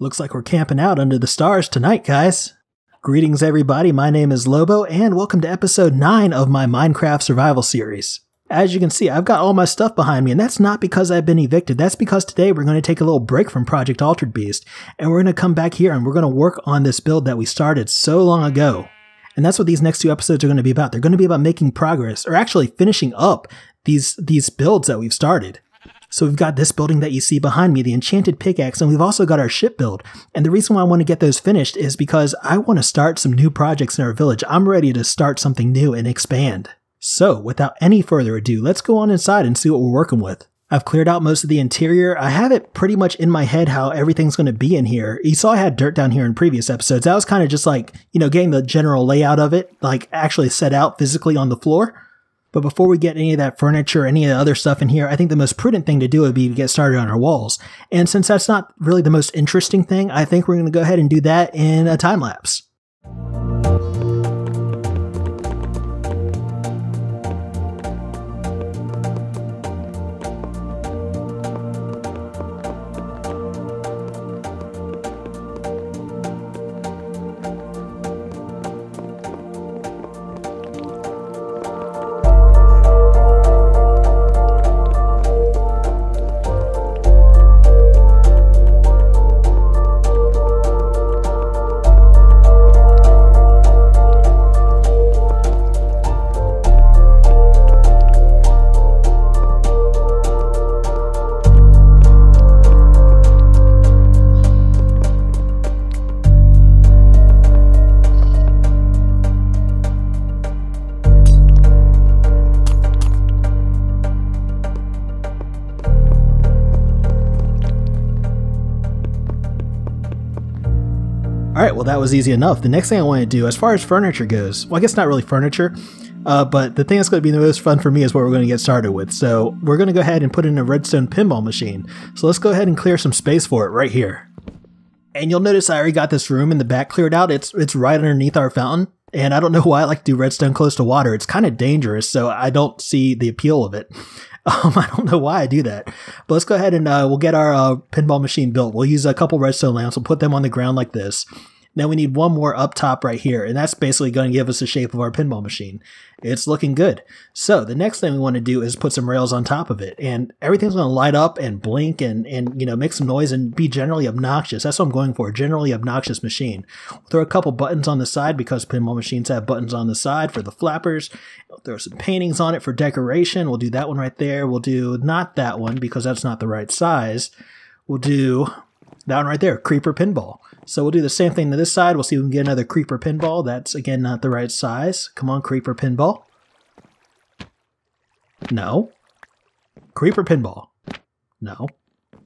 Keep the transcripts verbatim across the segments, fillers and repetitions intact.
Looks like we're camping out under the stars tonight, guys. Greetings everybody, my name is Lobo, and welcome to episode nine of my Minecraft Survival Series. As you can see, I've got all my stuff behind me, and that's not because I've been evicted. That's because today we're going to take a little break from Project Altered Beast, and we're going to come back here and we're going to work on this build that we started so long ago. And that's what these next two episodes are going to be about. They're going to be about making progress, or actually finishing up these, these builds that we've started. So we've got this building that you see behind me, the Enchanted Pickaxe, and we've also got our ship build. And the reason why I want to get those finished is because I want to start some new projects in our village. I'm ready to start something new and expand. So, without any further ado, let's go on inside and see what we're working with. I've cleared out most of the interior. I have it pretty much in my head how everything's going to be in here. You saw I had dirt down here in previous episodes. That was kind of just like, you know, getting the general layout of it, like actually set out physically on the floor. But before we get any of that furniture, any of the other stuff in here, I think the most prudent thing to do would be to get started on our walls. And since that's not really the most interesting thing, I think we're going to go ahead and do that in a time lapse. Alright, well that was easy enough. The next thing I want to do, as far as furniture goes, well I guess not really furniture, uh, but the thing that's going to be the most fun for me is what we're going to get started with. So we're going to go ahead and put in a redstone pinball machine. So let's go ahead and clear some space for it right here. And you'll notice I already got this room in the back cleared out. It's, it's right underneath our fountain. And I don't know why I like to do redstone close to water. It's kind of dangerous, so I don't see the appeal of it. Um, I don't know why I do that. But let's go ahead and uh, we'll get our uh, pinball machine built. We'll use a couple redstone lamps. We'll put them on the ground like this. Now we need one more up top right here, and that's basically going to give us the shape of our pinball machine. It's looking good. So the next thing we want to do is put some rails on top of it, and everything's going to light up and blink and, and you know, make some noise and be generally obnoxious. That's what I'm going for, a generally obnoxious machine. We'll throw a couple buttons on the side because pinball machines have buttons on the side for the flappers. We'll throw some paintings on it for decoration. We'll do that one right there. We'll do not that one because that's not the right size. We'll do that one right there, creeper pinball. So we'll do the same thing to this side. We'll see if we can get another creeper pinball. That's, again, not the right size. Come on, creeper pinball. No. Creeper pinball. No.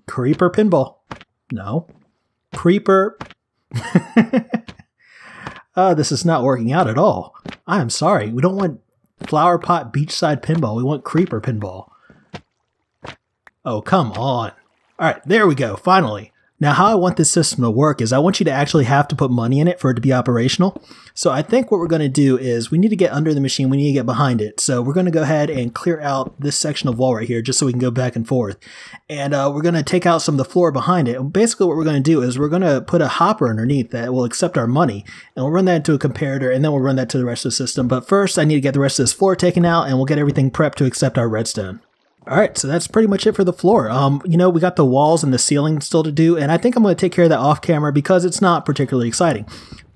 Creeper pinball. No. Creeper. uh, this is not working out at all. I'm sorry. We don't want flower pot beachside pinball. We want creeper pinball. Oh, come on. All right, there we go, finally. Now, how I want this system to work is I want you to actually have to put money in it for it to be operational. So I think what we're going to do is we need to get under the machine. We need to get behind it. So we're going to go ahead and clear out this section of wall right here just so we can go back and forth. And uh, we're going to take out some of the floor behind it. And basically what we're going to do is we're going to put a hopper underneath that will accept our money. And we'll run that into a comparator, and then we'll run that to the rest of the system. But first, I need to get the rest of this floor taken out, and we'll get everything prepped to accept our redstone. All right, so that's pretty much it for the floor. Um, you know, we got the walls and the ceiling still to do, and I think I'm going to take care of that off camera because it's not particularly exciting.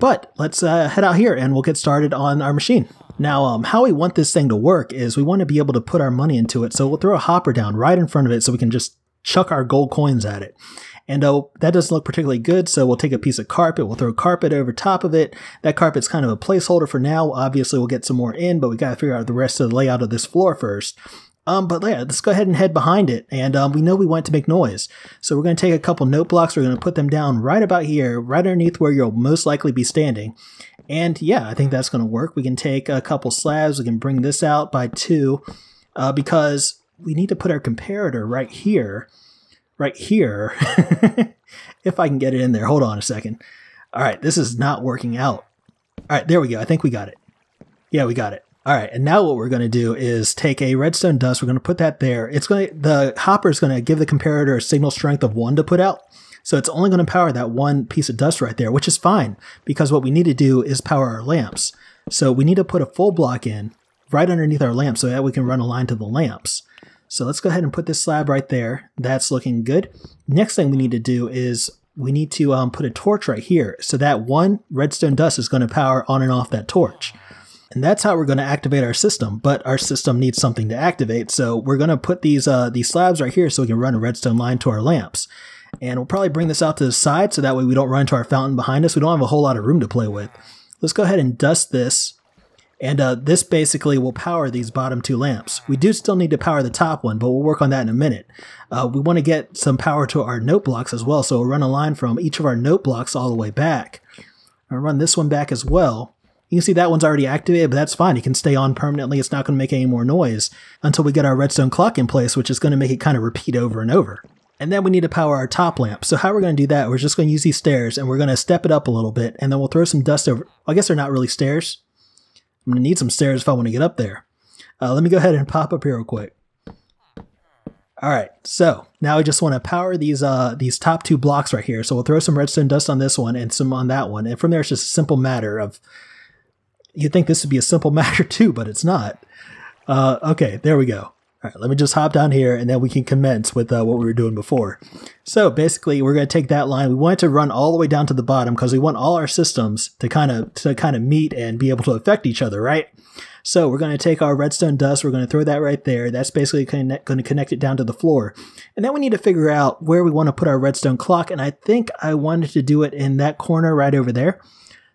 But let's uh, head out here and we'll get started on our machine. Now, um, how we want this thing to work is we want to be able to put our money into it, so we'll throw a hopper down right in front of it so we can just chuck our gold coins at it. And uh, that doesn't look particularly good, so we'll take a piece of carpet, we'll throw carpet over top of it. That carpet's kind of a placeholder for now. Obviously, we'll get some more in, but we got to figure out the rest of the layout of this floor first. Um, but yeah, let's go ahead and head behind it, and um, we know we want it to make noise. So we're going to take a couple note blocks, we're going to put them down right about here, right underneath where you'll most likely be standing. And yeah, I think that's going to work. We can take a couple slabs, we can bring this out by two, uh, because we need to put our comparator right here, right here, if I can get it in there. Hold on a second. All right, this is not working out. All right, there we go. I think we got it. Yeah, we got it. All right, and now what we're going to do is take a redstone dust. We're going to put that there. It's going to, the hopper is going to give the comparator a signal strength of one to put out. So it's only going to power that one piece of dust right there, which is fine because what we need to do is power our lamps. So we need to put a full block in right underneath our lamp so that we can run a line to the lamps. So let's go ahead and put this slab right there. That's looking good. Next thing we need to do is we need to um, put a torch right here. So that one redstone dust is going to power on and off that torch. And that's how we're going to activate our system, but our system needs something to activate. So we're going to put these uh, these slabs right here so we can run a redstone line to our lamps. And we'll probably bring this out to the side so that way we don't run into our fountain behind us. We don't have a whole lot of room to play with. Let's go ahead and dust this. And uh, this basically will power these bottom two lamps. We do still need to power the top one, but we'll work on that in a minute. Uh, we want to get some power to our note blocks as well. So we'll run a line from each of our note blocks all the way back. I'll run this one back as well. You can see that one's already activated, but that's fine. It can stay on permanently. It's not going to make any more noise until we get our redstone clock in place, which is going to make it kind of repeat over and over. And then we need to power our top lamp. So how we're going to do that, we're just going to use these stairs and we're going to step it up a little bit. And then we'll throw some dust over. I guess they're not really stairs. I'm going to need some stairs if I want to get up there. Uh, let me go ahead and pop up here real quick. All right, so now we just want to power these uh, these top two blocks right here. So we'll throw some redstone dust on this one and some on that one. And from there, it's just a simple matter of... You'd think this would be a simple matter too, but it's not. Uh, okay, there we go. All right, let me just hop down here and then we can commence with uh, what we were doing before. So basically we're going to take that line. We want it to run all the way down to the bottom because we want all our systems to kind of to kind of meet and be able to affect each other, right? So we're going to take our redstone dust. We're going to throw that right there. That's basically connect, going to connect it down to the floor. And then we need to figure out where we want to put our redstone clock. And I think I wanted to do it in that corner right over there.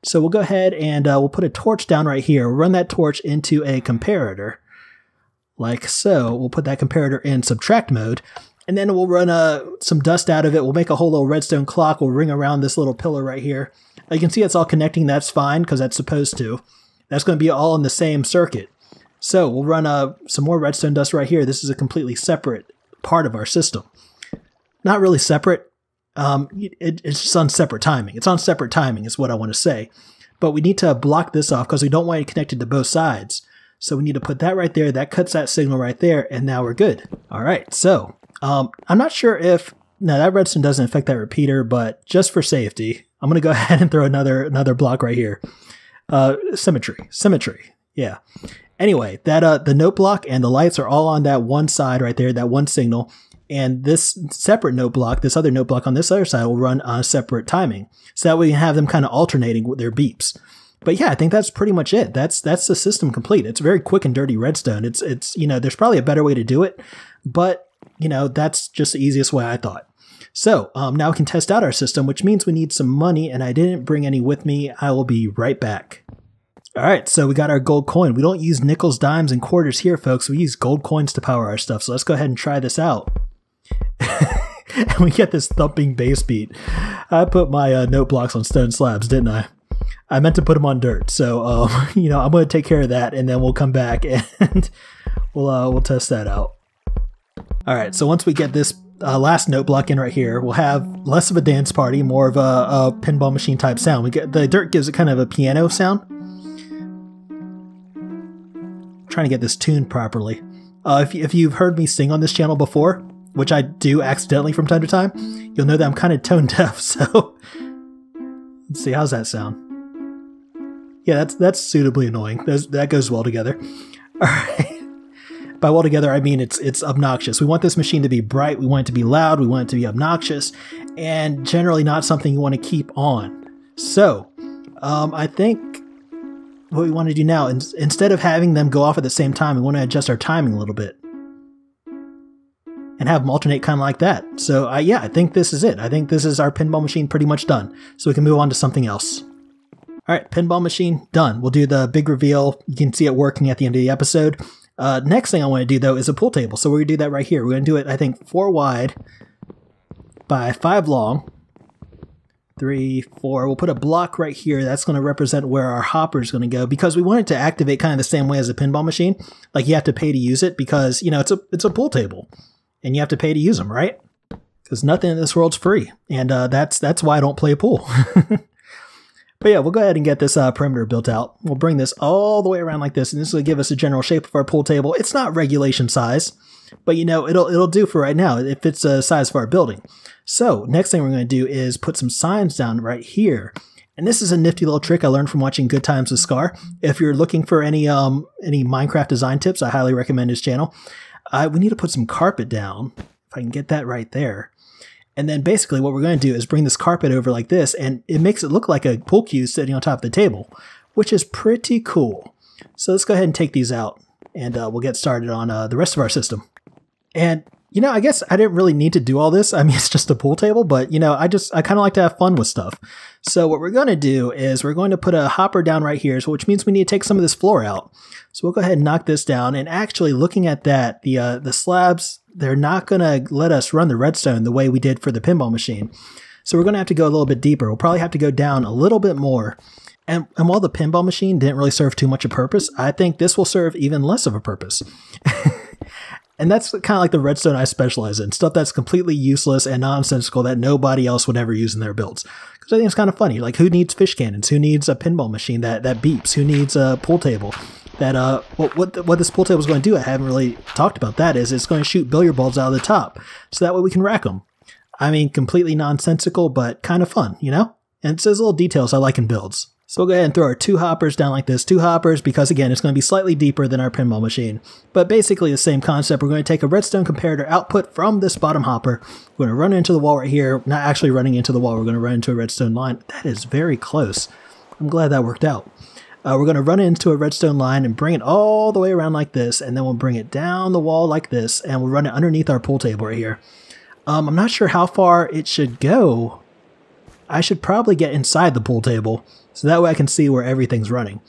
So we'll go ahead and uh, we'll put a torch down right here. We'll run that torch into a comparator, like so. We'll put that comparator in subtract mode, and then we'll run uh, some dust out of it. We'll make a whole little redstone clock. We'll ring around this little pillar right here. You can see it's all connecting. That's fine because that's supposed to. That's going to be all in the same circuit. So we'll run uh, some more redstone dust right here. This is a completely separate part of our system. Not really separate. Um, it, it's just on separate timing. It's on separate timing is what I want to say. But we need to block this off because we don't want it connected to both sides. So we need to put that right there. That cuts that signal right there. And now we're good. All right. So um, I'm not sure if... No, that redstone doesn't affect that repeater, but just for safety, I'm going to go ahead and throw another another block right here. Uh, symmetry. Symmetry. Yeah. Anyway, that uh, the note block and the lights are all on that one side right there, that one signal. And this separate note block, this other note block on this other side will run on separate timing. So that way we can have them kind of alternating with their beeps. But yeah, I think that's pretty much it. That's that's the system complete. It's very quick and dirty redstone. It's, it's you know, there's probably a better way to do it. But, you know, that's just the easiest way I thought. So um, now we can test out our system, which means we need some money. And I didn't bring any with me. I will be right back. All right, so we got our gold coin. We don't use nickels, dimes, and quarters here, folks. We use gold coins to power our stuff. So let's go ahead and try this out. And we get this thumping bass beat. I put my uh, note blocks on stone slabs, didn't I? I meant to put them on dirt. So, um, you know, I'm going to take care of that and then we'll come back and we'll, uh, we'll test that out. All right. So once we get this uh, last note block in right here, we'll have less of a dance party, more of a, a pinball machine type sound. We get the dirt gives it kind of a piano sound. I'm trying to get this tuned properly. Uh, if, if you've heard me sing on this channel before, which I do accidentally from time to time, you'll know that I'm kind of tone deaf, so... Let's see, how's that sound? Yeah, that's that's suitably annoying. Those, that goes well together. All right. By well together, I mean it's it's obnoxious. We want this machine to be bright, we want it to be loud, we want it to be obnoxious, and generally not something you want to keep on. So, um, I think what we want to do now, in, instead of having them go off at the same time, we want to adjust our timing a little bit. And have them alternate kind of like that. So uh, yeah, I think this is it. I think this is our pinball machine pretty much done. So we can move on to something else. All right, pinball machine done. We'll do the big reveal. You can see it working at the end of the episode. Uh, next thing I want to do though is a pool table. So we're gonna do that right here. We're gonna do it, I think, four wide by five long. Three, four. We'll put a block right here. That's going to represent where our hopper is going to go because we want it to activate kind of the same way as a pinball machine. Like you have to pay to use it because you know it's a it's a pool table. And you have to pay to use them, right? Because nothing in this world's free. And uh, that's that's why I don't play pool. But yeah, we'll go ahead and get this uh, perimeter built out. We'll bring this all the way around like this, and this will give us a general shape of our pool table. It's not regulation size, but you know, it'll it'll do for right now. It fits the size of our building. So next thing we're going to do is put some signs down right here. And this is a nifty little trick I learned from watching Good Times with Scar. If you're looking for any um any Minecraft design tips, I highly recommend his channel. Uh, we need to put some carpet down. If I can get that right there. And then basically what we're going to do is bring this carpet over like this, and it makes it look like a pool cue sitting on top of the table, which is pretty cool. So let's go ahead and take these out, and uh, we'll get started on uh, the rest of our system. And, you know, I guess I didn't really need to do all this. I mean, it's just a pool table, but, you know, I just, I kind of like to have fun with stuff. So what we're going to do is we're going to put a hopper down right here, which means we need to take some of this floor out. So we'll go ahead and knock this down. And actually looking at that, the, uh, the slabs, they're not going to let us run the redstone the way we did for the pinball machine. So we're going to have to go a little bit deeper. We'll probably have to go down a little bit more. And, and while the pinball machine didn't really serve too much a purpose, I think this will serve even less of a purpose. And that's kind of like the redstone I specialize in, stuff that's completely useless and nonsensical that nobody else would ever use in their builds. Because I think it's kind of funny. Like, who needs fish cannons? Who needs a pinball machine that, that beeps? Who needs a pool table? That uh, what, what, what this pool table is going to do, I haven't really talked about that, is it's going to shoot billiard balls out of the top. So that way we can rack them. I mean, completely nonsensical, but kind of fun, you know? And it's those little details I like in builds. So we'll go ahead and throw our two hoppers down like this. Two hoppers because, again, it's going to be slightly deeper than our pinball machine. But basically the same concept. We're going to take a redstone comparator output from this bottom hopper. We're going to run into the wall right here. Not actually running into the wall. We're going to run into a redstone line. That is very close. I'm glad that worked out. Uh, we're going to run into a redstone line and bring it all the way around like this. And then we'll bring it down the wall like this. And we'll run it underneath our pool table right here. Um, I'm not sure how far it should go. I should probably get inside the pool table, so that way I can see where everything's running.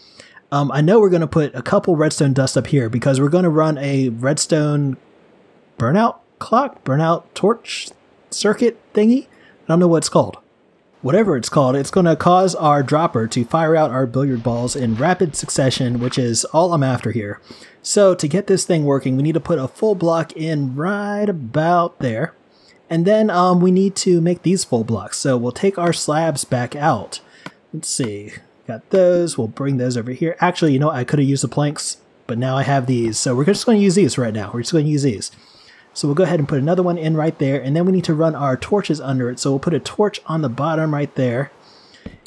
Um, I know we're going to put a couple redstone dust up here because we're going to run a redstone burnout clock, burnout torch circuit thingy. I don't know what it's called. Whatever it's called, it's going to cause our dropper to fire out our billiard balls in rapid succession, which is all I'm after here. So to get this thing working, we need to put a full block in right about there. And then um, we need to make these full blocks. So we'll take our slabs back out. Let's see. Got those. We'll bring those over here. Actually, you know what? I could have used the planks, but now I have these. So we're just going to use these right now. We're just going to use these. So we'll go ahead and put another one in right there. And then we need to run our torches under it. So we'll put a torch on the bottom right there.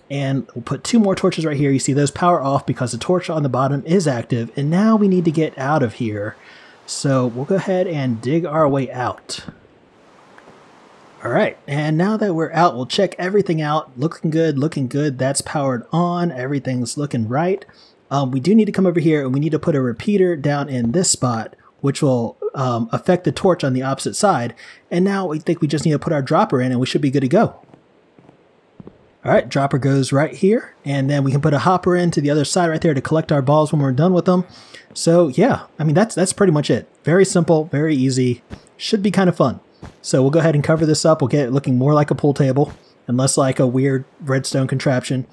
And we'll put two more torches right here. You see those power off because the torch on the bottom is active. And now we need to get out of here. So we'll go ahead and dig our way out. All right, and now that we're out, we'll check everything out. Looking good, looking good. That's powered on. Everything's looking right. Um, we do need to come over here, and we need to put a repeater down in this spot, which will um, affect the torch on the opposite side. And now we think we just need to put our dropper in, and we should be good to go. All right, dropper goes right here, and then we can put a hopper in to the other side right there to collect our balls when we're done with them. So yeah, I mean, that's, that's pretty much it. Very simple, very easy. Should be kind of fun. So we'll go ahead and cover this up. We'll get it looking more like a pool table and less like a weird redstone contraption.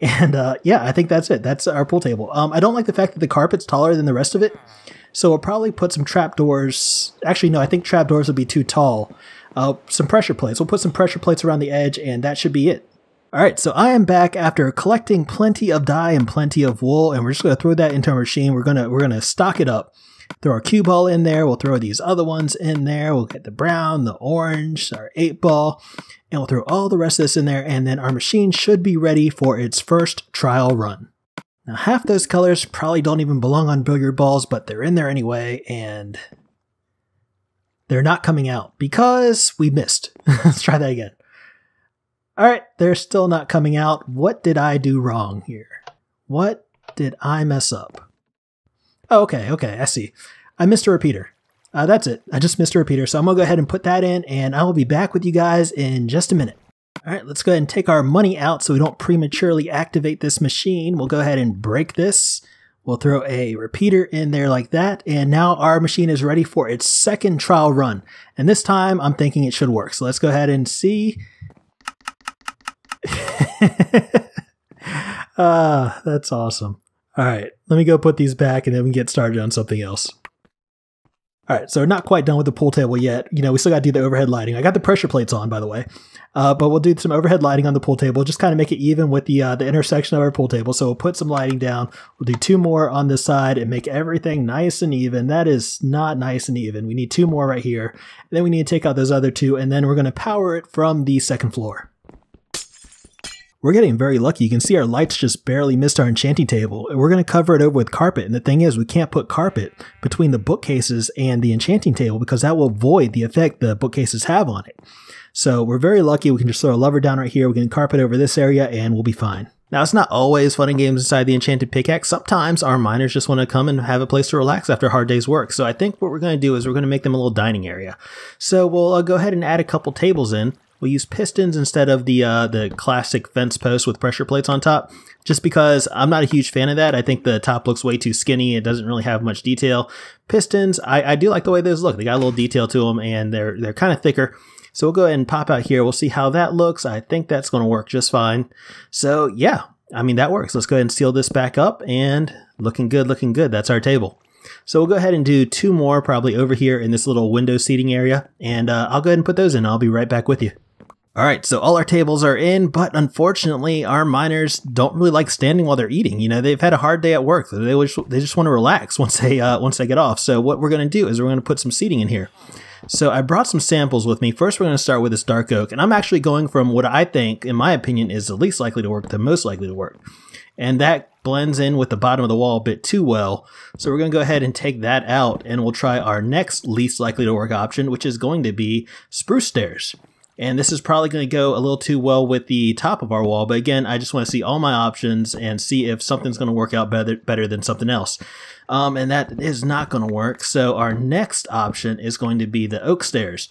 And uh, yeah, I think that's it. That's our pool table. Um, I don't like the fact that the carpet's taller than the rest of it. So we'll probably put some trapdoors. Actually, no, I think trapdoors would be too tall. Uh, some pressure plates. We'll put some pressure plates around the edge, and that should be it. All right, so I am back after collecting plenty of dye and plenty of wool, and we're just going to throw that into our machine. We're gonna we're gonna stock it up. Throw our cue ball in there. We'll throw these other ones in there. We'll get the brown, the orange, our eight ball, and we'll throw all the rest of this in there. And then our machine should be ready for its first trial run. Now, half those colors probably don't even belong on billiard balls, but they're in there anyway, and they're not coming out because we missed. Let's try that again. All right, they're still not coming out. What did I do wrong here? What did I mess up? Oh, okay, okay, I see. I missed a repeater. Uh, that's it. I just missed a repeater, so I'm going to go ahead and put that in, and I will be back with you guys in just a minute. All right, let's go ahead and take our money out so we don't prematurely activate this machine. We'll go ahead and break this. We'll throw a repeater in there like that, and now our machine is ready for its second trial run. And this time, I'm thinking it should work, so let's go ahead and see. Ah, that's awesome. All right, let me go put these back and then we can get started on something else. All right, so we're not quite done with the pool table yet. You know, we still got to do the overhead lighting. I got the pressure plates on, by the way. Uh, but we'll do some overhead lighting on the pool table, just kind of make it even with the, uh, the intersection of our pool table. So we'll put some lighting down. We'll do two more on this side and make everything nice and even. That is not nice and even. We need two more right here. And then we need to take out those other two, and then we're going to power it from the second floor. We're getting very lucky. You can see our lights just barely missed our enchanting table, and we're going to cover it over with carpet. And the thing is, we can't put carpet between the bookcases and the enchanting table because that will void the effect the bookcases have on it. So we're very lucky. We can just throw a lever down right here. We can carpet over this area and we'll be fine. Now, it's not always fun and games inside the Enchanted Pickaxe. Sometimes our miners just want to come and have a place to relax after a hard day's work. So I think what we're going to do is we're going to make them a little dining area. So we'll uh, go ahead and add a couple tables in. We'll use pistons instead of the uh, the classic fence post with pressure plates on top, just because I'm not a huge fan of that. I think the top looks way too skinny. It doesn't really have much detail. Pistons, I, I do like the way those look. They got a little detail to them, and they're, they're kind of thicker. So we'll go ahead and pop out here. We'll see how that looks. I think that's going to work just fine. So yeah, I mean, that works. Let's go ahead and seal this back up, and looking good, looking good. That's our table. So we'll go ahead and do two more probably over here in this little window seating area, and uh, I'll go ahead and put those in. I'll be right back with you. All right, so all our tables are in, but unfortunately, our miners don't really like standing while they're eating. You know, they've had a hard day at work. They just, they just want to relax once they uh, once they get off. So what we're going to do is we're going to put some seating in here. So I brought some samples with me. First, we're going to start with this dark oak, and I'm actually going from what I think, in my opinion, is the least likely to work to most likely to work. And that blends in with the bottom of the wall a bit too well. So we're going to go ahead and take that out, and we'll try our next least likely to work option, which is going to be spruce stairs. And this is probably going to go a little too well with the top of our wall. But again, I just want to see all my options and see if something's going to work out better, better than something else. Um, and that is not going to work. So our next option is going to be the oak stairs.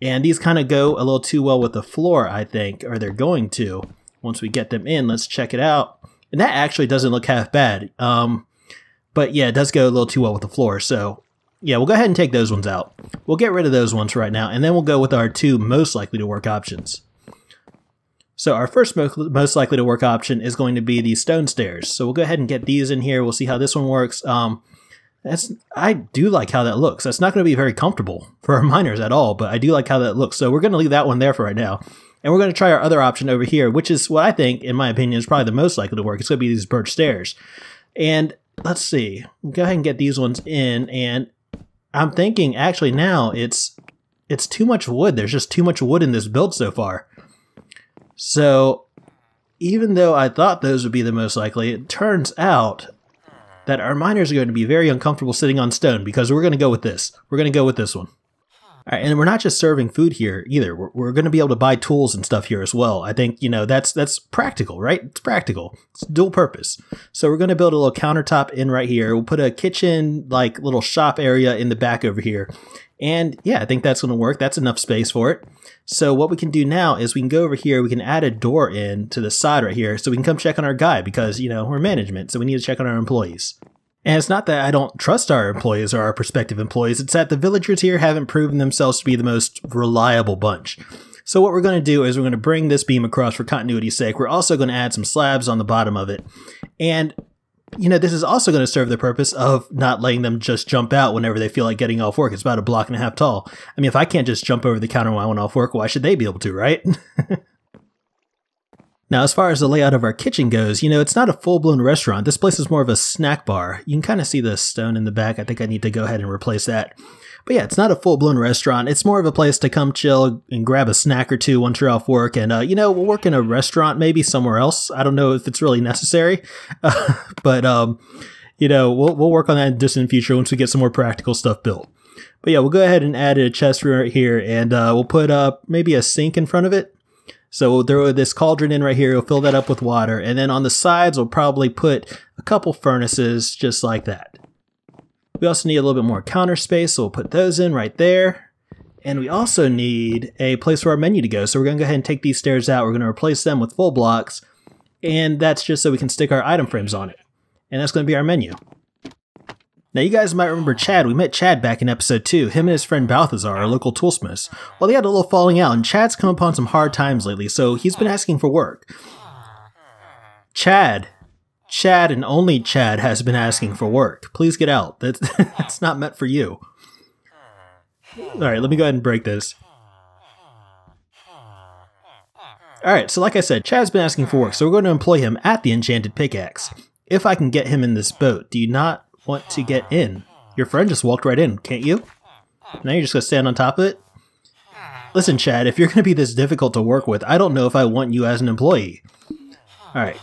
And these kind of go a little too well with the floor, I think, or they're going to. Once we get them in, let's check it out. And that actually doesn't look half bad. Um, but yeah, it does go a little too well with the floor. So yeah, we'll go ahead and take those ones out. We'll get rid of those ones right now, and then we'll go with our two most likely to work options. So our first most likely to work option is going to be the stone stairs. So we'll go ahead and get these in here. We'll see how this one works. Um, that's I do like how that looks. That's not going to be very comfortable for our miners at all, but I do like how that looks. So we're going to leave that one there for right now. And we're going to try our other option over here, which is what I think, in my opinion, is probably the most likely to work. It's going to be these birch stairs. And let's see. We'll go ahead and get these ones in, and I'm thinking actually now it's it's too much wood. There's just too much wood in this build so far. So even though I thought those would be the most likely, it turns out that our miners are going to be very uncomfortable sitting on stone because we're going to go with this. We're going to go with this one. All right, and we're not just serving food here either. We're, we're going to be able to buy tools and stuff here as well. I think, you know, that's that's practical, right? It's practical. It's dual purpose. So we're going to build a little countertop in right here. We'll put a kitchen, like, little shop area in the back over here. And yeah, I think that's going to work. That's enough space for it. So what we can do now is we can go over here. We can add a door in to the side right here so we can come check on our guy because, you know, we're management. So we need to check on our employees. And it's not that I don't trust our employees or our prospective employees, it's that the villagers here haven't proven themselves to be the most reliable bunch. So what we're going to do is we're going to bring this beam across for continuity's sake. We're also going to add some slabs on the bottom of it. And, you know, this is also going to serve the purpose of not letting them just jump out whenever they feel like getting off work. It's about a block and a half tall. I mean, if I can't just jump over the counter when I went off work, why should they be able to, right? Now, as far as the layout of our kitchen goes, you know, it's not a full-blown restaurant. This place is more of a snack bar. You can kind of see the stone in the back. I think I need to go ahead and replace that. But yeah, it's not a full-blown restaurant. It's more of a place to come chill and grab a snack or two once you're off work. And, uh, you know, we'll work in a restaurant maybe somewhere else. I don't know if it's really necessary. Uh, but, um, you know, we'll, we'll work on that in the distant future once we get some more practical stuff built. But yeah, we'll go ahead and add a chest right here. And uh, we'll put uh, maybe a sink in front of it. So we'll throw this cauldron in right here, we'll fill that up with water, and then on the sides we'll probably put a couple furnaces just like that. We also need a little bit more counter space, so we'll put those in right there. And we also need a place for our menu to go, so we're going to go ahead and take these stairs out, we're going to replace them with full blocks, and that's just so we can stick our item frames on it. And that's going to be our menu. Now, you guys might remember Chad. We met Chad back in episode two. Him and his friend Balthazar, our local toolsmith. Well, they had a little falling out, and Chad's come upon some hard times lately, so he's been asking for work. Chad. Chad and only Chad has been asking for work. Please get out. That's, that's not meant for you. Alright, let me go ahead and break this. Alright, so like I said, Chad's been asking for work, so we're going to employ him at the Enchanted Pickaxe. If I can get him in this boat, do you not want to get in? Your friend just walked right in, can't you? Now you're just going to stand on top of it? Listen, Chad, if you're going to be this difficult to work with, I don't know if I want you as an employee. Alright,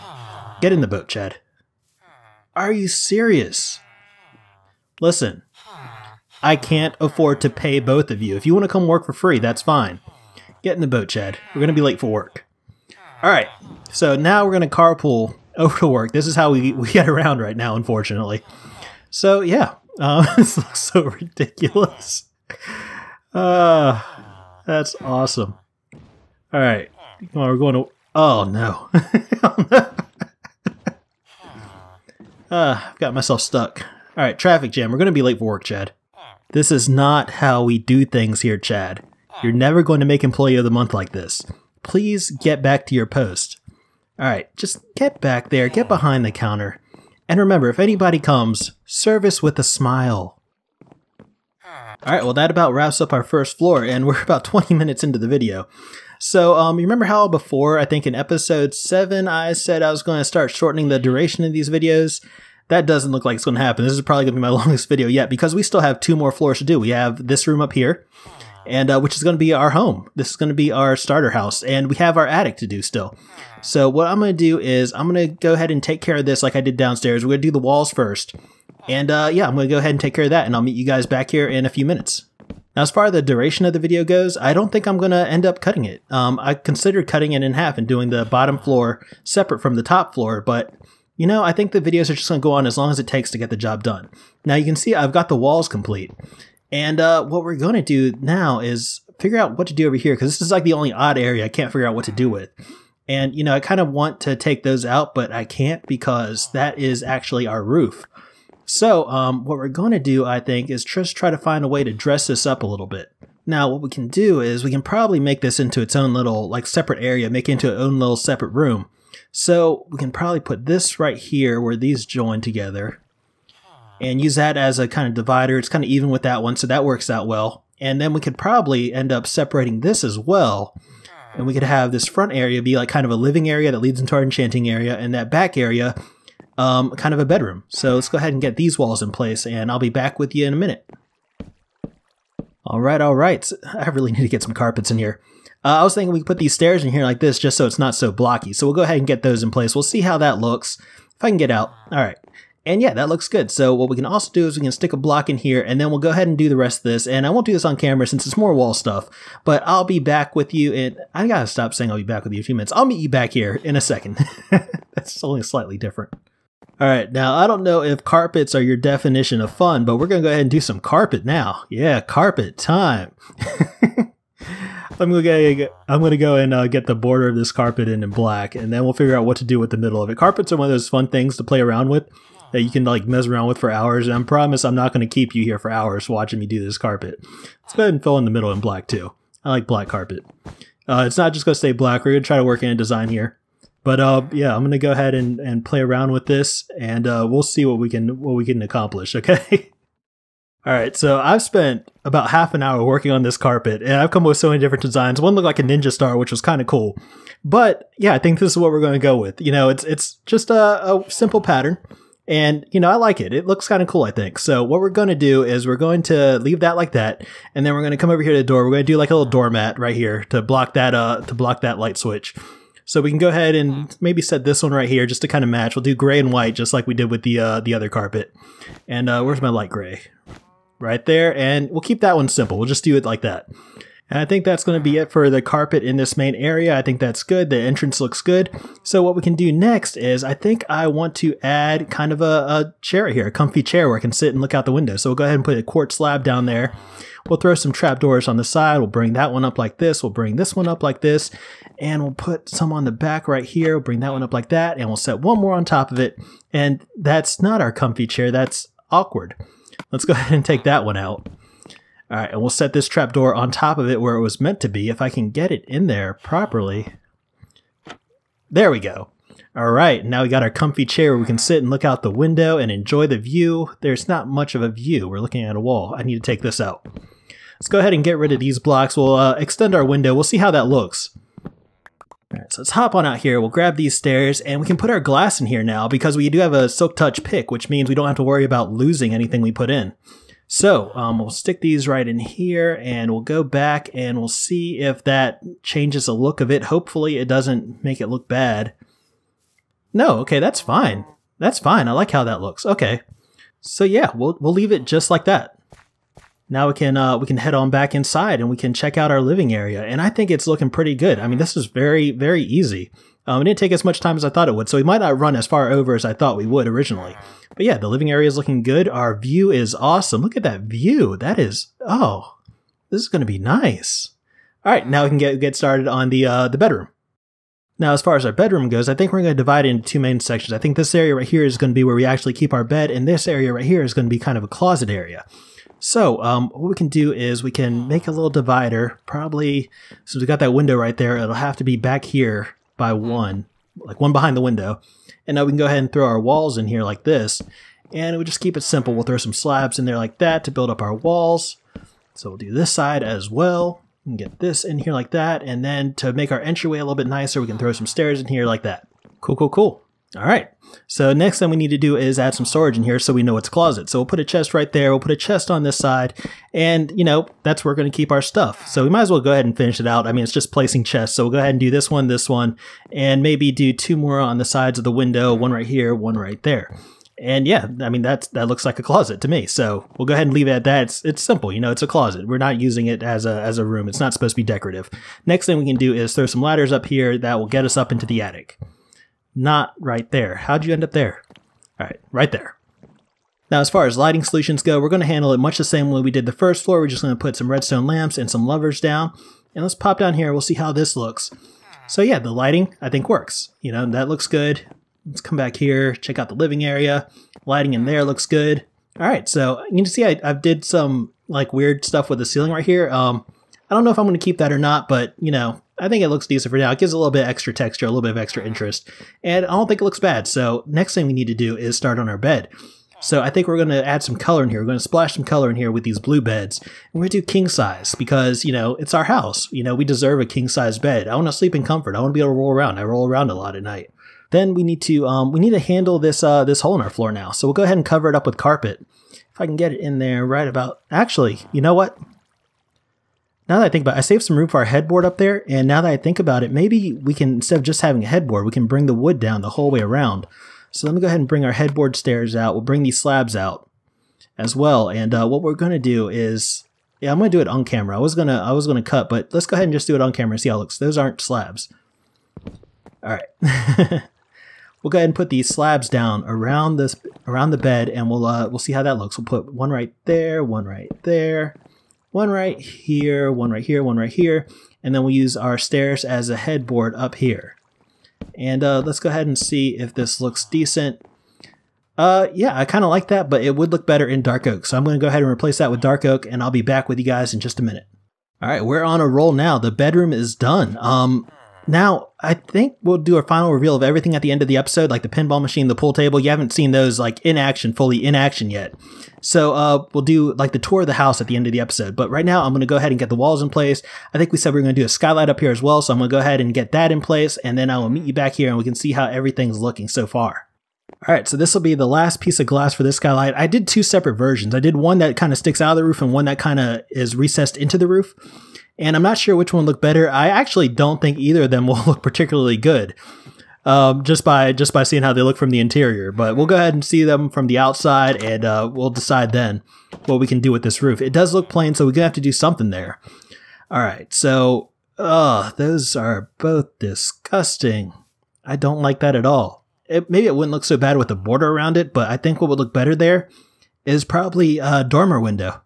get in the boat, Chad. Are you serious? Listen, I can't afford to pay both of you. If you want to come work for free, that's fine. Get in the boat, Chad. We're going to be late for work. Alright, so now we're going to carpool over to work. This is how we, we get around right now, unfortunately. So, yeah. Um, this looks so ridiculous. Uh, that's awesome. Alright. Come on, we're going to... Oh, no. Oh, no. Uh, I've got myself stuck. Alright, traffic jam. We're going to be late for work, Chad. This is not how we do things here, Chad. You're never going to make Employee of the Month like this. Please get back to your post. Alright, just get back there, get behind the counter. And remember, if anybody comes, service with a smile. Alright, well that about wraps up our first floor, and we're about twenty minutes into the video. So, um, you remember how before, I think in episode seven, I said I was going to start shortening the duration of these videos? That doesn't look like it's going to happen. This is probably going to be my longest video yet, because we still have two more floors to do. We have this room up here, and uh, which is going to be our home. This is going to be our starter house, and we have our attic to do still. So what I'm going to do is I'm going to go ahead and take care of this like I did downstairs. We're going to do the walls first. And uh, yeah, I'm going to go ahead and take care of that, and I'll meet you guys back here in a few minutes. Now, as far as the duration of the video goes, I don't think I'm going to end up cutting it. Um, I considered cutting it in half and doing the bottom floor separate from the top floor, but... You know, I think the videos are just going to go on as long as it takes to get the job done. Now you can see I've got the walls complete. And uh, what we're going to do now is figure out what to do over here, because this is like the only odd area I can't figure out what to do with. And, you know, I kind of want to take those out, but I can't because that is actually our roof. So um, what we're going to do, I think, is just try to find a way to dress this up a little bit. Now what we can do is we can probably make this into its own little, like, separate area, make it into its own little separate room. So we can probably put this right here where these join together and use that as a kind of divider. It's kind of even with that one, so that works out well. And then we could probably end up separating this as well. And we could have this front area be like kind of a living area that leads into our enchanting area, and that back area um, kind of a bedroom. So let's go ahead and get these walls in place, and I'll be back with you in a minute. All right, all right. I really need to get some carpets in here. Uh, I was thinking we could put these stairs in here like this just so it's not so blocky. So we'll go ahead and get those in place. We'll see how that looks. If I can get out. All right. And yeah, that looks good. So what we can also do is we can stick a block in here, and then we'll go ahead and do the rest of this. And I won't do this on camera since it's more wall stuff, but I'll be back with you in... I gotta stop saying I'll be back with you in a few minutes. I'll meet you back here in a second. That's only slightly different. All right. Now, I don't know if carpets are your definition of fun, but we're going to go ahead and do some carpet now. Yeah, carpet time. I'm gonna go, I'm gonna go and uh, get the border of this carpet in in black, and then we'll figure out what to do with the middle of it. Carpets are one of those fun things to play around with that you can like mess around with for hours, and I promise I'm not going to keep you here for hours watching me do this carpet. Let's go ahead and fill in the middle in black too. I like black carpet. Uh, it's not just going to stay black. We're going to try to work in a design here. But uh, yeah, I'm going to go ahead and, and play around with this, and uh, we'll see what we can what we can accomplish, okay? Alright, so I've spent about half an hour working on this carpet, and I've come up with so many different designs. One looked like a ninja star, which was kind of cool. But, yeah, I think this is what we're going to go with. You know, it's it's just a, a simple pattern, and, you know, I like it. It looks kind of cool, I think. So what we're going to do is we're going to leave that like that, and then we're going to come over here to the door. We're going to do like a little doormat right here to block that uh, to block that light switch. So we can go ahead and maybe set this one right here just to kind of match. We'll do gray and white just like we did with the, uh, the other carpet. And uh, where's my light gray? Right there, and we'll keep that one simple. We'll just do it like that. And I think that's going to be it for the carpet in this main area. I think that's good. The entrance looks good. So what we can do next is I think I want to add kind of a, a chair here, a comfy chair where I can sit and look out the window. So we'll go ahead and put a quartz slab down there. We'll throw some trapdoors on the side. We'll bring that one up like this. We'll bring this one up like this. And we'll put some on the back right here. We'll bring that one up like that. And we'll set one more on top of it. And that's not our comfy chair. That's awkward. Let's go ahead and take that one out. All right, and we'll set this trapdoor on top of it where it was meant to be. If I can get it in there properly. There we go. All right, now we got our comfy chair where we can sit and look out the window and enjoy the view. There's not much of a view. We're looking at a wall. I need to take this out. Let's go ahead and get rid of these blocks. We'll uh, extend our window. We'll see how that looks. Alright, so let's hop on out here. We'll grab these stairs and we can put our glass in here now because we do have a silk touch pick, which means we don't have to worry about losing anything we put in. So um, we'll stick these right in here and we'll go back and we'll see if that changes the look of it. Hopefully it doesn't make it look bad. No, okay, that's fine. That's fine. I like how that looks. Okay. So yeah, we'll, we'll leave it just like that. Now we can uh, we can head on back inside and we can check out our living area. And I think it's looking pretty good. I mean, this is very, very easy. Um, it didn't take as much time as I thought it would, so we might not run as far over as I thought we would originally. But yeah, the living area is looking good. Our view is awesome. Look at that view. That is, oh, this is going to be nice. All right, now we can get, get started on the uh, the bedroom. Now, as far as our bedroom goes, I think we're going to divide it into two main sections. I think this area right here is going to be where we actually keep our bed, and this area right here is going to be kind of a closet area. So um, what we can do is we can make a little divider, probably, since we got that window right there, it'll have to be back here by one, like one behind the window. And now we can go ahead and throw our walls in here like this, and we just keep it simple. We'll throw some slabs in there like that to build up our walls. So we'll do this side as well, we can get this in here like that, and then to make our entryway a little bit nicer, we can throw some stairs in here like that. Cool, cool, cool. All right, so next thing we need to do is add some storage in here so we know it's a closet. So we'll put a chest right there. We'll put a chest on this side. And, you know, that's where we're going to keep our stuff. So we might as well go ahead and finish it out. I mean, it's just placing chests. So we'll go ahead and do this one, this one, and maybe do two more on the sides of the window, one right here, one right there. And, yeah, I mean, that's, that looks like a closet to me. So we'll go ahead and leave it at that. It's, it's simple. You know, it's a closet. We're not using it as a, as a room. It's not supposed to be decorative. Next thing we can do is throw some ladders up here that will get us up into the attic. Not right there. How'd you end up there? All right, right there. Now, as far as lighting solutions go, we're going to handle it much the same way we did the first floor. We're just going to put some redstone lamps and some levers down. And let's pop down here. We'll see how this looks. So yeah, the lighting, I think, works. You know, that looks good. Let's come back here, check out the living area. Lighting in there looks good. All right, so you can see I, I did some like weird stuff with the ceiling right here. Um, I don't know if I'm going to keep that or not, but, you know, I think it looks decent for now. It gives a little bit of extra texture, a little bit of extra interest, and I don't think it looks bad. So next thing we need to do is start on our bed. So I think we're going to add some color in here. We're going to splash some color in here with these blue beds. And we're going to do king size because, you know, it's our house. You know, we deserve a king size bed. I want to sleep in comfort. I want to be able to roll around. I roll around a lot at night. Then we need to um, we need to handle this uh, this hole in our floor now. So we'll go ahead and cover it up with carpet. If I can get it in there right about, actually, you know what? Now that I think about it, I saved some room for our headboard up there, and now that I think about it, maybe we can, instead of just having a headboard, we can bring the wood down the whole way around. So let me go ahead and bring our headboard stairs out. We'll bring these slabs out as well, and uh, what we're going to do is, yeah, I'm going to do it on camera. I was going to I was gonna cut, but let's go ahead and just do it on camera and see how it looks. Those aren't slabs. All right. We'll go ahead and put these slabs down around, this, around the bed, and we'll, uh, we'll see how that looks. We'll put one right there, one right there. One right here, one right here, one right here, and then we'll use our stairs as a headboard up here. And uh, let's go ahead and see if this looks decent. Uh, yeah, I kind of like that, but it would look better in dark oak. So I'm going to go ahead and replace that with dark oak, and I'll be back with you guys in just a minute. All right, we're on a roll now. The bedroom is done. Um, now, I think we'll do a final reveal of everything at the end of the episode, like the pinball machine, the pool table. You haven't seen those like in action, fully in action yet. So uh, we'll do like the tour of the house at the end of the episode. But right now, I'm going to go ahead and get the walls in place. I think we said we were going to do a skylight up here as well. So I'm going to go ahead and get that in place. And then I will meet you back here and we can see how everything's looking so far. All right, so this will be the last piece of glass for this skylight. I did two separate versions. I did one that kind of sticks out of the roof and one that kind of is recessed into the roof. And I'm not sure which one looked better. I actually don't think either of them will look particularly good um, just by just by seeing how they look from the interior. But we'll go ahead and see them from the outside, and uh, we'll decide then what we can do with this roof. It does look plain, so we're going to have to do something there. All right, so uh, those are both disgusting. I don't like that at all. It, maybe it wouldn't look so bad with a border around it, but I think what would look better there is probably a dormer window.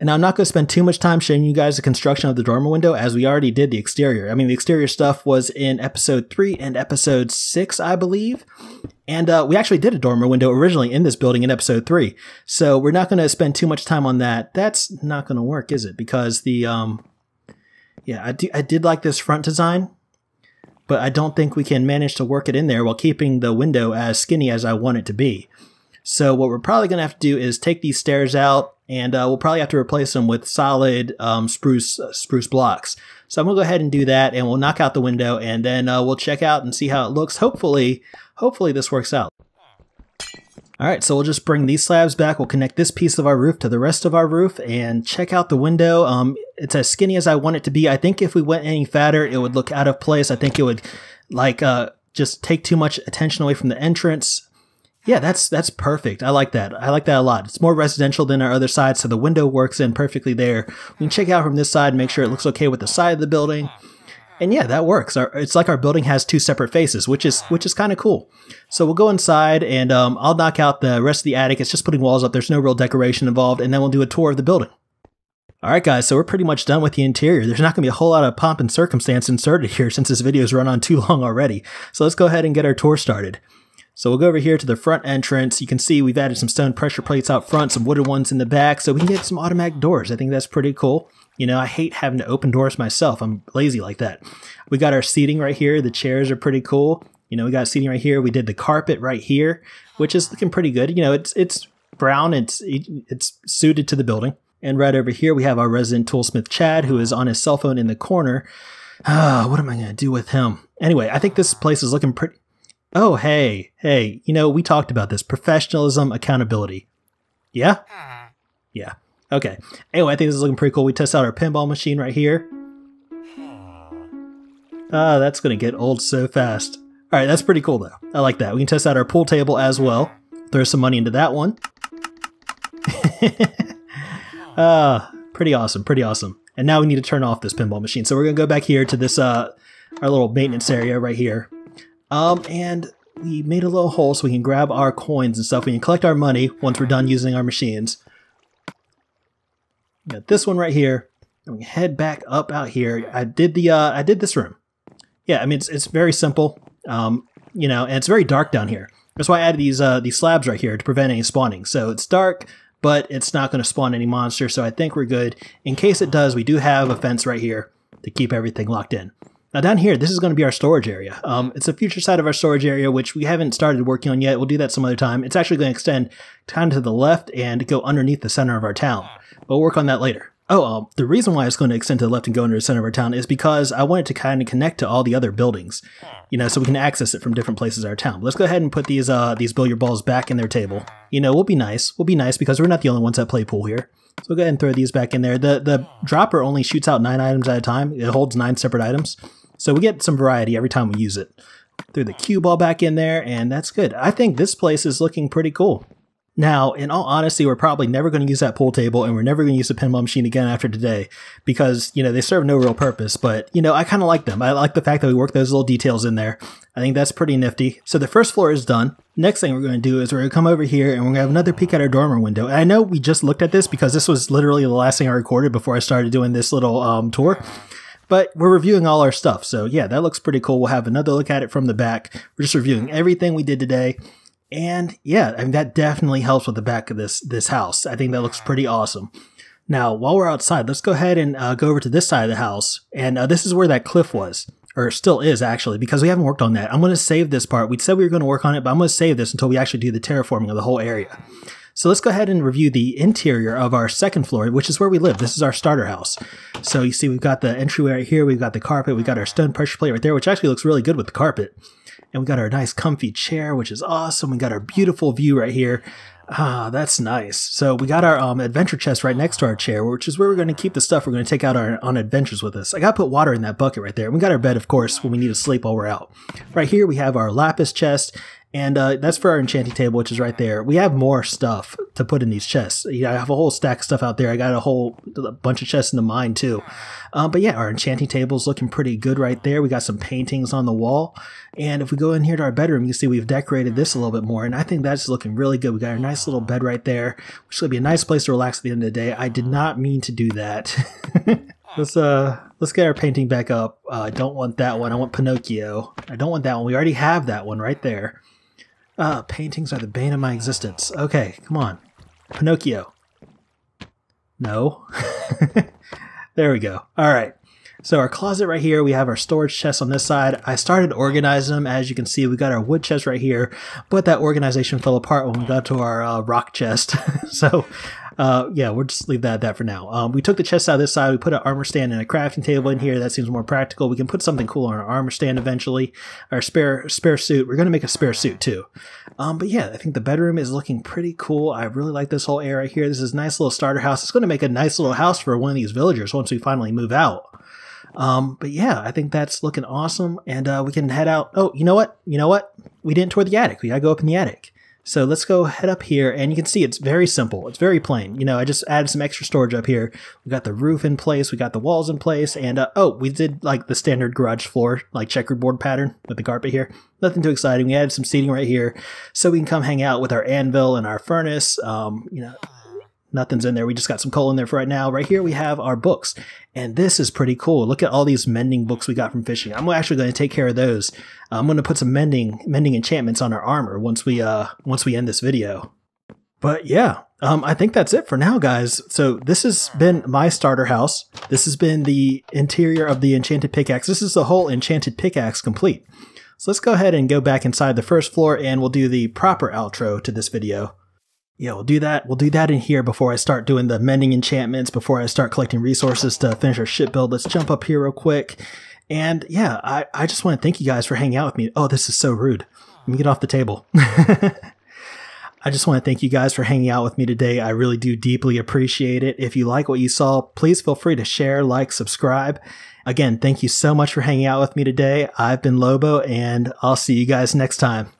And I'm not going to spend too much time showing you guys the construction of the dormer window, as we already did the exterior. I mean, the exterior stuff was in episode three and episode six, I believe. And uh, we actually did a dormer window originally in this building in episode three. So we're not going to spend too much time on that. That's not going to work, is it? Because the, um, yeah, I, do, I did like this front design, but I don't think we can manage to work it in there while keeping the window as skinny as I want it to be. So what we're probably going to have to do is take these stairs out And uh, we'll probably have to replace them with solid um, spruce uh, spruce blocks. So I'm going to go ahead and do that, and we'll knock out the window, and then uh, we'll check out and see how it looks. Hopefully, hopefully this works out. All right, so we'll just bring these slabs back. We'll connect this piece of our roof to the rest of our roof and check out the window. Um, it's as skinny as I want it to be. I think if we went any fatter, it would look out of place. I think it would like uh, just take too much attention away from the entrance. Yeah, that's that's perfect. I like that. I like that a lot. It's more residential than our other side, so the window works in perfectly there. We can check out from this side and make sure it looks okay with the side of the building. And yeah, that works. Our, it's like our building has two separate faces, which is which is kind of cool. So we'll go inside, and um, I'll knock out the rest of the attic. It's just putting walls up. There's no real decoration involved, and then we'll do a tour of the building. All right, guys, so we're pretty much done with the interior. There's not going to be a whole lot of pomp and circumstance inserted here since this video's run on too long already. So let's go ahead and get our tour started. So we'll go over here to the front entrance. You can see we've added some stone pressure plates out front, some wooden ones in the back, so we can get some automatic doors. I think that's pretty cool. You know, I hate having to open doors myself. I'm lazy like that. We got our seating right here. The chairs are pretty cool. You know, we got seating right here. We did the carpet right here, which is looking pretty good. You know, it's it's brown. It's it's suited to the building. And right over here, we have our resident toolsmith, Chad, who is on his cell phone in the corner. Ah, what am I going to do with him? Anyway, I think this place is looking pretty... Oh, hey, hey, you know, we talked about this. Professionalism, accountability. Yeah? Yeah. Okay. Anyway, I think this is looking pretty cool. We test out our pinball machine right here. Ah, oh, that's going to get old so fast. All right, that's pretty cool, though. I like that. We can test out our pool table as well. Throw some money into that one. Ah, oh, pretty awesome, pretty awesome. And now we need to turn off this pinball machine. So we're going to go back here to this, uh, our little maintenance area right here. Um, and we made a little hole so we can grab our coins and stuff. We can collect our money once we're done using our machines. We got this one right here. And we can head back up out here. I did the, uh, I did this room. Yeah, I mean, it's, it's very simple. Um, you know, and it's very dark down here. That's why I added these, uh, these slabs right here to prevent any spawning. So it's dark, but it's not going to spawn any monster. So I think we're good. In case it does, we do have a fence right here to keep everything locked in. Now down here, this is going to be our storage area. Um, it's a future side of our storage area, which we haven't started working on yet. We'll do that some other time. It's actually going to extend kind of to the left and go underneath the center of our town. But we'll work on that later. Oh, um, the reason why it's going to extend to the left and go under the center of our town is because I want it to kind of connect to all the other buildings, you know, so we can access it from different places in our town. But let's go ahead and put these uh, these billiard balls back in their table. You know, we'll be nice. We'll be nice because we're not the only ones that play pool here. So we'll go ahead and throw these back in there. The, the dropper only shoots out nine items at a time. It holds nine separate items. So we get some variety every time we use it. Threw the cue ball back in there, and that's good. I think this place is looking pretty cool. Now, in all honesty, we're probably never going to use that pool table, and we're never going to use the pinball machine again after today because, you know, they serve no real purpose. But, you know, I kind of like them. I like the fact that we work those little details in there. I think that's pretty nifty. So the first floor is done. Next thing we're going to do is we're going to come over here and we're going to have another peek at our dormer window. And I know we just looked at this because this was literally the last thing I recorded before I started doing this little um, tour. But we're reviewing all our stuff. So yeah, that looks pretty cool. We'll have another look at it from the back. We're just reviewing everything we did today. And yeah, I mean, that definitely helps with the back of this, this house. I think that looks pretty awesome. Now, while we're outside, let's go ahead and uh, go over to this side of the house. And uh, this is where that cliff was, or still is actually, because we haven't worked on that. I'm going to save this part. We said we were going to work on it, but I'm going to save this until we actually do the terraforming of the whole area. So let's go ahead and review the interior of our second floor, which is where we live. This is our starter house. So you see we've got the entryway right here. We've got the carpet. We've got our stone pressure plate right there, which actually looks really good with the carpet. And we got our nice comfy chair, which is awesome. We got our beautiful view right here. Ah, that's nice. So we got our um, adventure chest right next to our chair, which is where we're going to keep the stuff we're going to take out our, on adventures with us. I got to put water in that bucket right there. We got our bed, of course, when we need to sleep while we're out. Right here we have our lapis chest. And uh, that's for our enchanting table, which is right there. We have more stuff to put in these chests. You know, I have a whole stack of stuff out there. I got a whole a bunch of chests in the mine, too. Um, but yeah, our enchanting table is looking pretty good right there. We got some paintings on the wall. And if we go in here to our bedroom, you can see we've decorated this a little bit more. And I think that's looking really good. We got our nice little bed right there, which will be a nice place to relax at the end of the day. I did not mean to do that. Let's uh let's get our painting back up. Uh, I don't want that one. I want Pinocchio. I don't want that one. We already have that one right there. Uh, paintings are the bane of my existence. Okay, come on. Pinocchio. No. There we go. All right. So our closet right here, we have our storage chest on this side. I started organizing them. As you can see, we got our wood chest right here, but that organization fell apart when we got to our uh, rock chest. So uh, yeah, we'll just leave that at that for now. Um, we took the chest out of this side. We put an armor stand and a crafting table in here. That seems more practical. We can put something cool on our armor stand eventually. Our spare spare suit. We're going to make a spare suit too. Um, but yeah, I think the bedroom is looking pretty cool. I really like this whole area here. This is a nice little starter house. It's going to make a nice little house for one of these villagers once we finally move out. Um, but yeah, I think that's looking awesome. And uh, we can head out. Oh, you know what? You know what? We didn't tour the attic. We got to go up in the attic. So let's go head up here, and you can see it's very simple. It's very plain. You know, I just added some extra storage up here. We got the roof in place. We got the walls in place. And, uh, oh, we did, like, the standard garage floor, like, checkerboard pattern with the carpet here. Nothing too exciting. We added some seating right here so we can come hang out with our anvil and our furnace. Um, you know, nothing's in there. We just got some coal in there for right now. Right here we have our books, and this is pretty cool. Look at all these mending books we got from fishing. I'm actually going to take care of those. I'm going to put some mending mending enchantments on our armor once we uh once we end this video. But yeah, um, I think that's it for now, guys. So this has been my starter house. This has been the interior of the Enchanted Pickaxe. This is the whole Enchanted Pickaxe complete. So let's go ahead and go back inside the first floor, and we'll do the proper outro to this video. Yeah, we'll do that. We'll do that in here before I start doing the mending enchantments, before I start collecting resources to finish our ship build. Let's jump up here real quick. And yeah, I, I just want to thank you guys for hanging out with me. Oh, this is so rude. Let me get off the table. I just want to thank you guys for hanging out with me today. I really do deeply appreciate it. If you like what you saw, please feel free to share, like, subscribe. Again, thank you so much for hanging out with me today. I've been Lobo, and I'll see you guys next time.